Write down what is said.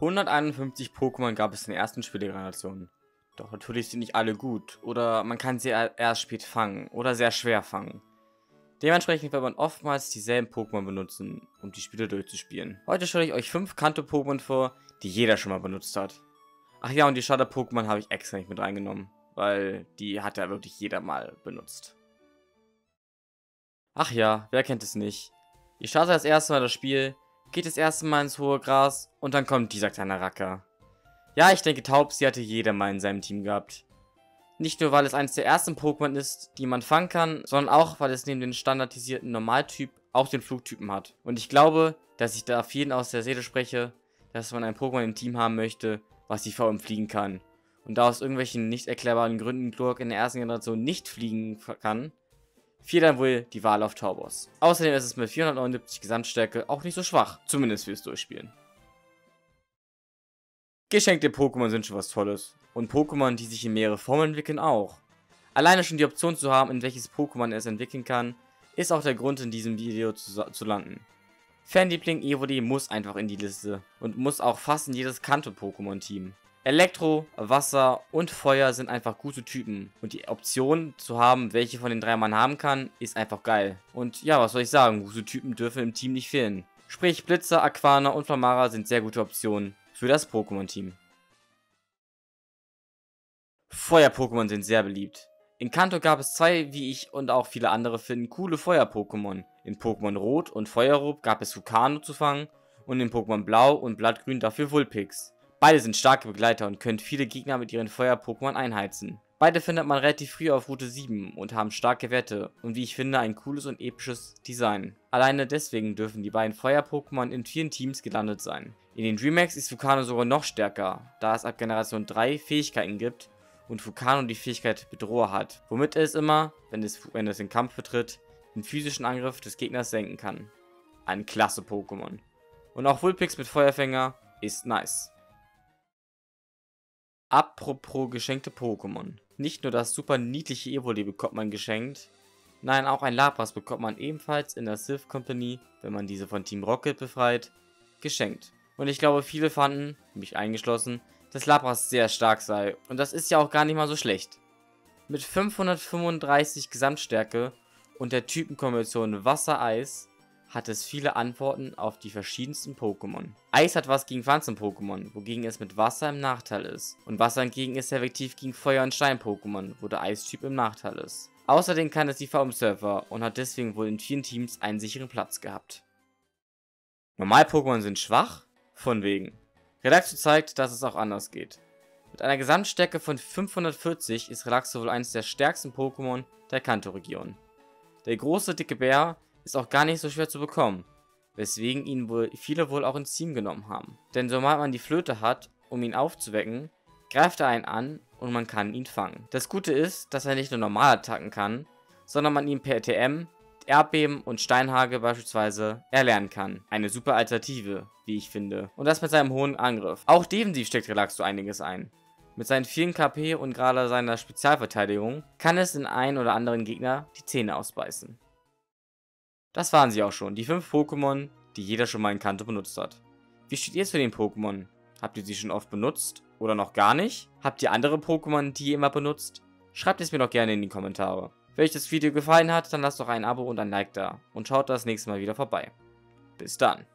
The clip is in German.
151 Pokémon gab es in der ersten Spielegeneration. Doch natürlich sind nicht alle gut, oder man kann sie erst spät fangen, oder sehr schwer fangen. Dementsprechend wird man oftmals dieselben Pokémon benutzen, um die Spiele durchzuspielen. Heute stelle ich euch 5 Kanto-Pokémon vor, die jeder schon mal benutzt hat. Ach ja, und die Shadow-Pokémon habe ich extra nicht mit reingenommen, weil die hat ja wirklich jeder mal benutzt. Ach ja, wer kennt es nicht? Ich starte das erste Mal das Spiel, geht das erste Mal ins hohe Gras und dann kommt dieser kleine Racker. Ja, ich denke, Taubsi hatte jeder mal in seinem Team gehabt. Nicht nur, weil es eines der ersten Pokémon ist, die man fangen kann, sondern auch, weil es neben dem standardisierten Normaltyp auch den Flugtypen hat. Und ich glaube, dass ich da vielen aus der Seele spreche, dass man ein Pokémon im Team haben möchte, was die vor allem fliegen kann. Und da aus irgendwelchen nicht erklärbaren Gründen Glurak in der ersten Generation nicht fliegen kann, fiel dann wohl die Wahl auf Taubos. Außerdem ist es mit 479 Gesamtstärke auch nicht so schwach, zumindest fürs Durchspielen. Geschenkte Pokémon sind schon was Tolles. Und Pokémon, die sich in mehrere Formen entwickeln, auch. Alleine schon die Option zu haben, in welches Pokémon es entwickeln kann, ist auch der Grund, in diesem Video zu landen. Fanliebling Evoli muss einfach in die Liste und muss auch fast in jedes Kanto-Pokémon-Team. Elektro, Wasser und Feuer sind einfach gute Typen. Und die Option zu haben, welche von den drei man haben kann, ist einfach geil. Und ja, was soll ich sagen, gute Typen dürfen im Team nicht fehlen. Sprich, Blitzer, Aquana und Flamara sind sehr gute Optionen für das Pokémon-Team. Feuer-Pokémon sind sehr beliebt. In Kanto gab es zwei, wie ich und auch viele andere finden, coole Feuer-Pokémon. In Pokémon Rot und Feuerrot gab es Sukarno zu fangen und in Pokémon Blau und Blattgrün dafür Vulpix. Beide sind starke Begleiter und können viele Gegner mit ihren Feuer-Pokémon einheizen. Beide findet man relativ früh auf Route 7 und haben starke Werte und wie ich finde ein cooles und episches Design. Alleine deswegen dürfen die beiden Feuer-Pokémon in vielen Teams gelandet sein. In den Remakes ist Vulcano sogar noch stärker, da es ab Generation 3 Fähigkeiten gibt und Vulcano die Fähigkeit Bedroher hat, womit es immer, wenn es den Kampf betritt, den physischen Angriff des Gegners senken kann. Ein klasse Pokémon. Und auch Vulpix mit Feuerfänger ist nice. Apropos geschenkte Pokémon. Nicht nur das super niedliche Evoli bekommt man geschenkt, nein, auch ein Lapras bekommt man ebenfalls in der Sylph Company, wenn man diese von Team Rocket befreit, geschenkt. Und ich glaube, viele fanden, mich eingeschlossen, dass Lapras sehr stark sei. Und das ist ja auch gar nicht mal so schlecht. Mit 535 Gesamtstärke und der Typenkombination Wasser-Eis hat es viele Antworten auf die verschiedensten Pokémon. Eis hat was gegen Pflanzen-Pokémon, wogegen es mit Wasser im Nachteil ist. Und Wasser hingegen ist effektiv gegen Feuer- und Stein-Pokémon, wo der Eistyp im Nachteil ist. Außerdem kann es die VM-Surfer und hat deswegen wohl in vielen Teams einen sicheren Platz gehabt. Normal-Pokémon sind schwach? Von wegen. Relaxo zeigt, dass es auch anders geht. Mit einer Gesamtstärke von 540 ist Relaxo wohl eines der stärksten Pokémon der Kanto-Region. Der große, dicke Bär ist auch gar nicht so schwer zu bekommen, weswegen ihn viele wohl auch ins Team genommen haben. Denn sobald man die Flöte hat, um ihn aufzuwecken, greift er einen an und man kann ihn fangen. Das Gute ist, dass er nicht nur normal attacken kann, sondern man ihn per TM, Erdbeben und Steinhage beispielsweise erlernen kann. Eine super Alternative, wie ich finde. Und das mit seinem hohen Angriff. Auch defensiv steckt Relaxo einiges ein. Mit seinen vielen KP und gerade seiner Spezialverteidigung kann es den einen oder anderen Gegner die Zähne ausbeißen. Das waren sie auch schon, die 5 Pokémon, die jeder schon mal in Kanto benutzt hat. Wie steht ihr zu den Pokémon? Habt ihr sie schon oft benutzt oder noch gar nicht? Habt ihr andere Pokémon, die ihr immer benutzt? Schreibt es mir doch gerne in die Kommentare. Wenn euch das Video gefallen hat, dann lasst doch ein Abo und ein Like da und schaut das nächste Mal wieder vorbei. Bis dann.